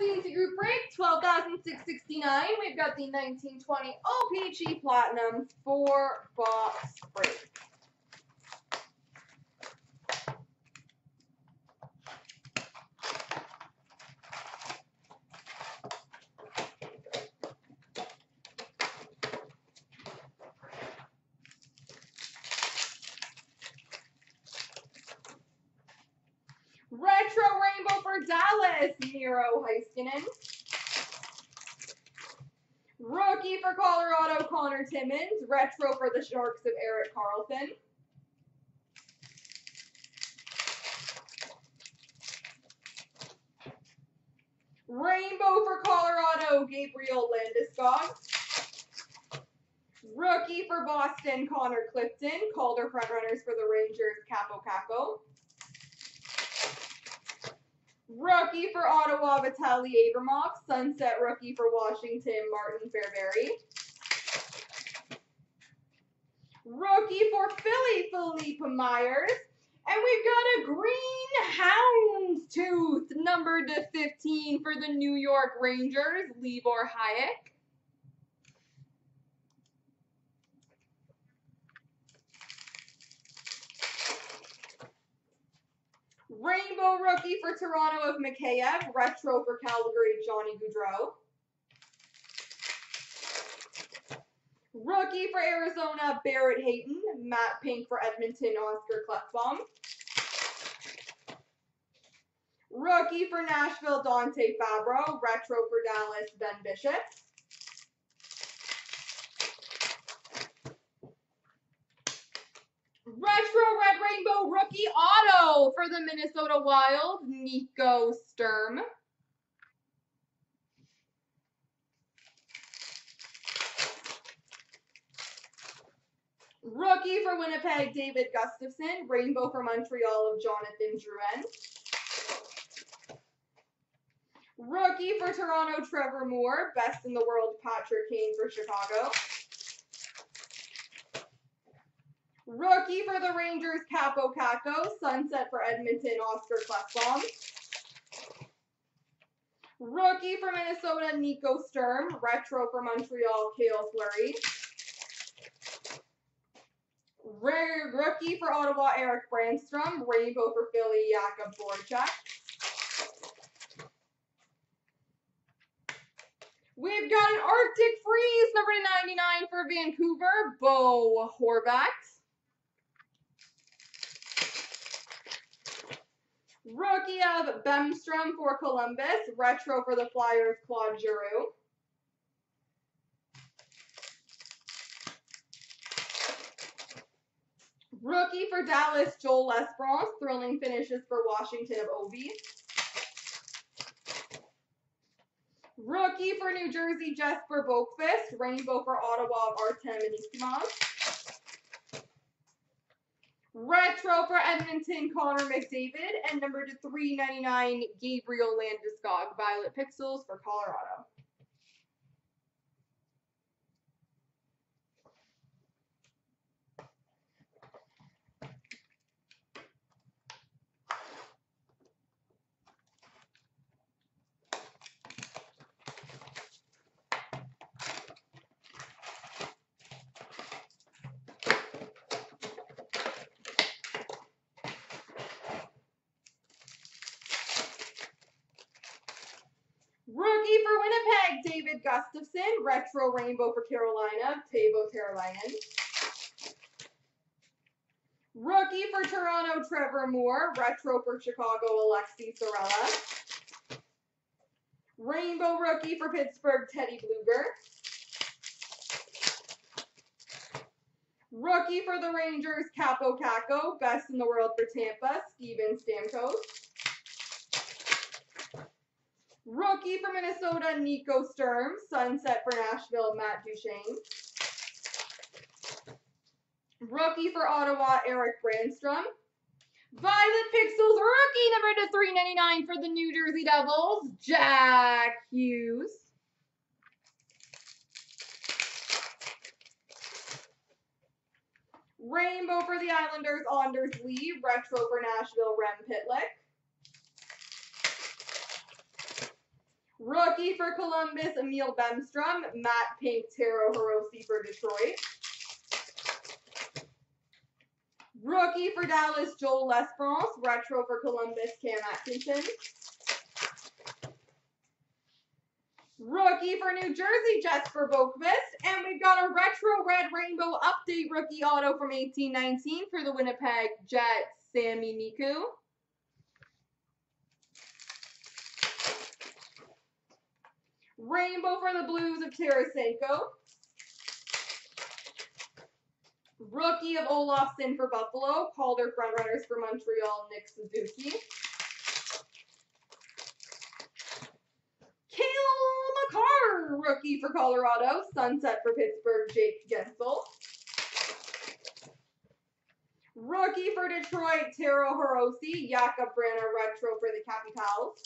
Fantasy Group Break, 12,669. We've got the 1920 OPG Platinum 4-box break. Retro Rainbow for Dallas, Miro Heiskanen. Rookie for Colorado, Connor Timmins. Retro for the Sharks of Erik Karlsson. Rainbow for Colorado, Gabriel Landeskog. Rookie for Boston, Connor Clifton. Calder Frontrunners for the Rangers, Kaapo Kakko. Rookie for Ottawa, Vitali Abramov. Sunset rookie for Washington, Martin Fehervary. Rookie for Philly, Philippe Myers. And we've got a green houndstooth, numbered to 15 for the New York Rangers, Libor Hájek. Rainbow rookie for Toronto of Mikheyev. Retro for Calgary, Johnny Gaudreau. Rookie for Arizona, Barrett Hayton. Matte pink for Edmonton, Oscar Klefbom. Rookie for Nashville, Dante Fabro. Retro for Dallas, Ben Bishop. Retro Red Rainbow Rookie Auto for the Minnesota Wild, Nico Sturm. Rookie for Winnipeg, David Gustafsson. Rainbow for Montreal of Jonathan Drouin. Rookie for Toronto, Trevor Moore. Best in the world, Patrick Kane for Chicago. Rookie for the Rangers, Kaapo Kakko. Sunset for Edmonton, Oscar Klefbom. Rookie for Minnesota, Nico Sturm. Retro for Montreal, Cale Fleury. Rookie for Ottawa, Erik Brännström. Rainbow for Philly, Jakub Voracek. We've got an Arctic Freeze, number 99 for Vancouver, Bo Horvat. Rookie of Bemström for Columbus. Retro for the Flyers, Claude Giroux. Rookie for Dallas, Joel L'Esperance. Thrilling finishes for Washington of Ovi. Rookie for New Jersey, Jesper Boqvist. Rainbow for Ottawa of Artem Anisimov. Retro for Edmonton, Connor McDavid, and number to 399, Gabriel Landeskog. Violet Pixels for Colorado. Rookie for Winnipeg, David Gustafsson. Retro Rainbow for Carolina, Teuvo Teravainen. Rookie for Toronto, Trevor Moore. Retro for Chicago, Alexi Sorella. Rainbow rookie for Pittsburgh, Teddy Blueger. Rookie for the Rangers, Kaapo Kakko. Best in the world for Tampa, Steven Stamkos. Rookie for Minnesota, Nico Sturm. Sunset for Nashville, Matt Duchene. Rookie for Ottawa, Erik Brännström. Violet Pixels rookie number to 399 for the New Jersey Devils, Jack Hughes. Rainbow for the Islanders, Anders Lee. Retro for Nashville, Rem Pitlick. Rookie for Columbus, Emil Bemström. Matte pink, Taro Hirose for Detroit. Rookie for Dallas, Joel L'Esperance. Retro for Columbus, Cam Atkinson. Rookie for New Jersey, Jesper Boqvist. And we've got a retro red rainbow update rookie auto from 1819 for the Winnipeg Jets, Sammy Niku. Rainbow for the Blues of Tarasenko. Rookie of Olofsson for Buffalo. Calder Frontrunners for Montreal, Nick Suzuki. Cale McCarr, rookie for Colorado. Sunset for Pittsburgh, Jake Gensel. Rookie for Detroit, Taro Hirose. Jakub Voracek, retro for the Capitals.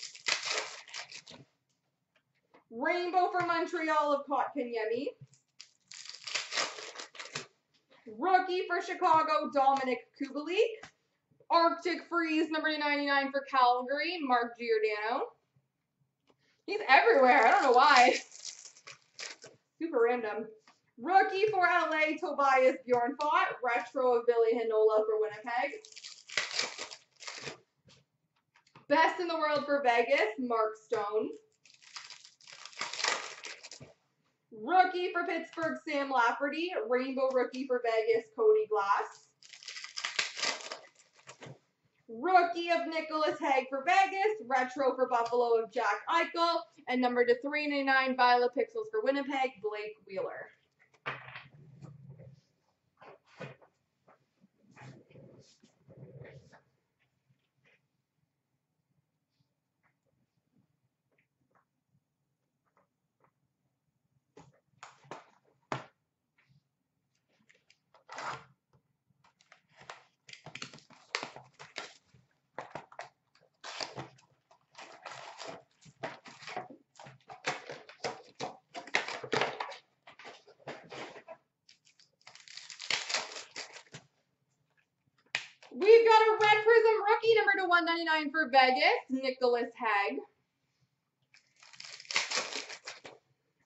Rainbow for Montreal of Kotkaniemi. Rookie for Chicago, Dominic Kubalik. Arctic Freeze, number 99 for Calgary, Mark Giordano. He's everywhere. I don't know why. Super random. Rookie for LA, Tobias Bjornfot. Retro of Ville Heinola for Winnipeg. Best in the world for Vegas, Mark Stone. Rookie for Pittsburgh, Sam Lafferty. Rainbow rookie for Vegas, Cody Glass. Rookie of Nicolas Hague for Vegas. Retro for Buffalo of Jack Eichel. And number to 399, Violet Pixels for Winnipeg, Blake Wheeler. We've got a Red Prism rookie, number to 199 for Vegas, Nicolas Hague.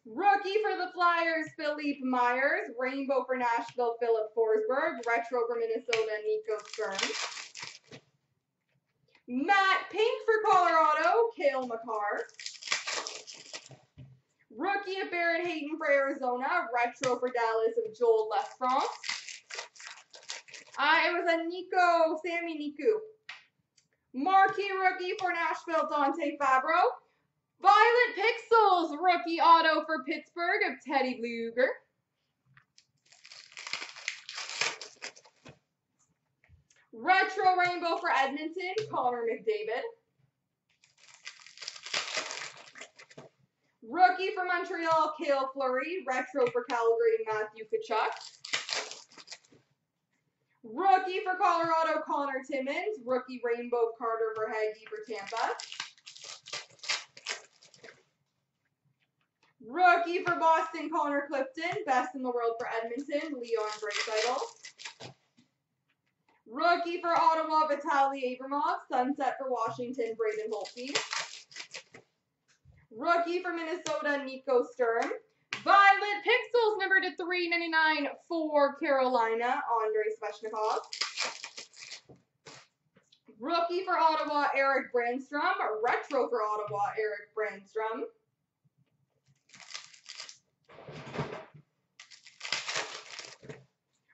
Rookie for the Flyers, Philippe Myers. Rainbow for Nashville, Philip Forsberg. Retro for Minnesota, Nico Sturm. Matte pink for Colorado, Cale McCarr. Rookie of Barrett Hayton for Arizona. Retro for Dallas of Joel L'Esperance. It was a Nico, Sammy Niku. Marquee rookie for Nashville, Dante Fabro. Violet Pixels, rookie auto for Pittsburgh of Teddy Blueger. Retro rainbow for Edmonton, Connor McDavid. Rookie for Montreal, Cale Fleury. Retro for Calgary, Matthew Tkachuk. Rookie for Colorado, Connor Timmins. Rookie rainbow, Carter Verhaeghe for Tampa. Rookie for Boston, Connor Clifton. Best in the world for Edmonton, Leon Draisaitl. Rookie for Ottawa, Vitali Abramov. Sunset for Washington, Braden Holtby. Rookie for Minnesota, Nico Sturm. Violet Pixels, number to 399 for Carolina, Andrei Sveshnikov. Rookie for Ottawa, Erik Brännström. Retro for Ottawa, Erik Brännström.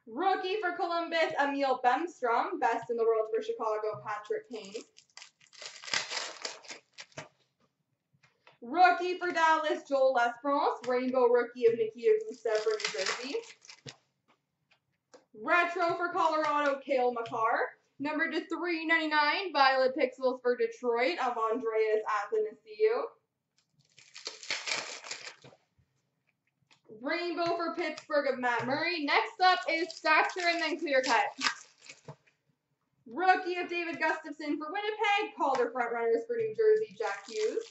Rookie for Columbus, Emil Bemström. Best in the world for Chicago, Patrick Kane. Rookie for Dallas, Joel L'Esperance. Rainbow rookie of Nikita Gusev for New Jersey. Retro for Colorado, Cale McCarr. Number to 399, Violet Pixels for Detroit of Andreas Athanasiou. Rainbow for Pittsburgh of Matt Murray. Next up is Stature and then Clear Cut. Rookie of David Gustafsson for Winnipeg. Calder Frontrunners for New Jersey, Jack Hughes.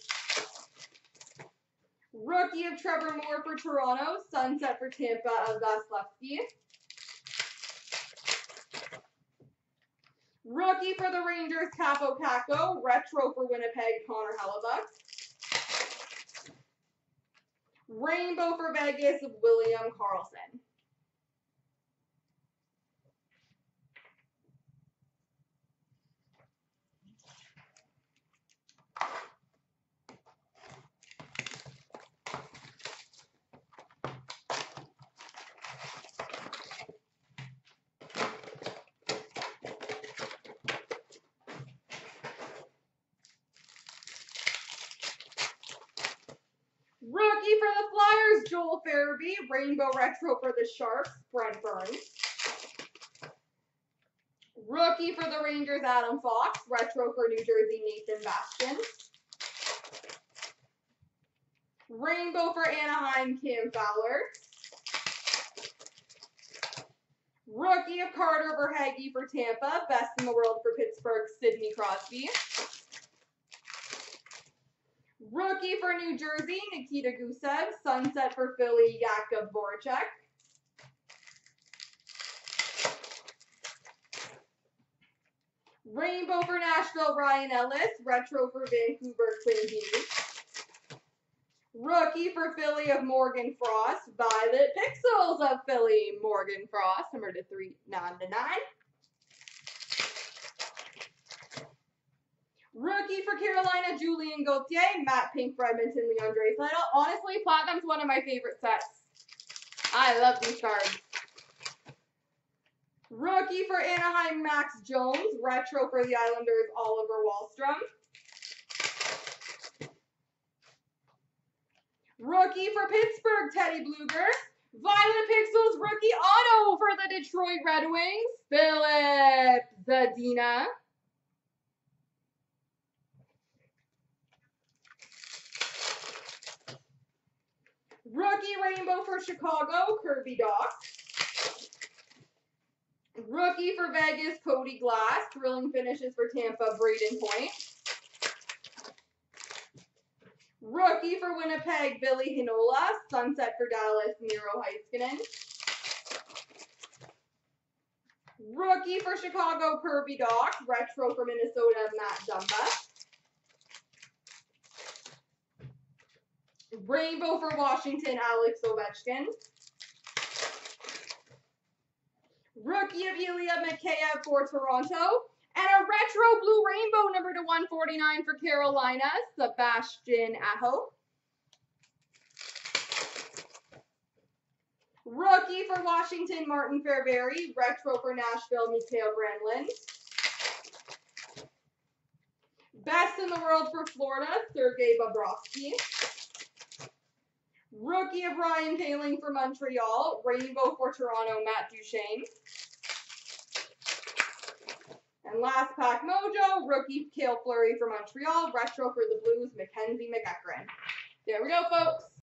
Rookie of Trevor Moore for Toronto. Sunset for Tampa of Vasilevsky. Rookie for the Rangers, Kaapo Kakko. Retro for Winnipeg, Connor Hellebuck. Rainbow for Vegas, William Karlsson. Rookie for the Flyers, Joel L'Esperance. Rainbow Retro for the Sharks, Brent Burns. Rookie for the Rangers, Adam Fox. Retro for New Jersey, Nathan Bastion. Rainbow for Anaheim, Cam Fowler. Rookie of Carter Verhaeghe for Tampa. Best in the world for Pittsburgh, Sidney Crosby. Rookie for New Jersey, Nikita Gusev. Sunset for Philly, Jakub Voracek. Rainbow for Nashville, Ryan Ellis. Retro for Vancouver, Quinn Hughes. Rookie for Philly of Morgan Frost. Violet Pixels of Philly, Morgan Frost. Number to 3/9. Rookie for Carolina, Julien Gauthier. Matt Pink for Edmonton, Leandre Draisaitl. Honestly, Platinum's one of my favorite sets. I love these cards. Rookie for Anaheim, Max Jones. Retro for the Islanders, Oliver Wahlstrom. Rookie for Pittsburgh, Teddy Blueger. Violet Pixels rookie auto for the Detroit Red Wings, Philip Zadina. Rookie Rainbow for Chicago, Kirby Doc. Rookie for Vegas, Cody Glass. Thrilling finishes for Tampa, Braden Point. Rookie for Winnipeg, Ville Heinola. Sunset for Dallas, Miro Heiskanen. Rookie for Chicago, Kirby Doc. Retro for Minnesota, Matt Dumba. Rainbow for Washington, Alex Ovechkin. Rookie of Ilya Mikheyev for Toronto. And a retro blue rainbow number to 149 for Carolina, Sebastian Aho. Rookie for Washington, Martin Fehervary. Retro for Nashville, Mikael Granlund. Best in the world for Florida, Sergei Bobrovsky. Rookie of Ryan Poehling for Montreal. Rainbow for Toronto, Matt Duchene. And last pack mojo, rookie Cale Fleury for Montreal. Retro for the Blues, Mackenzie McEachran. There we go, folks.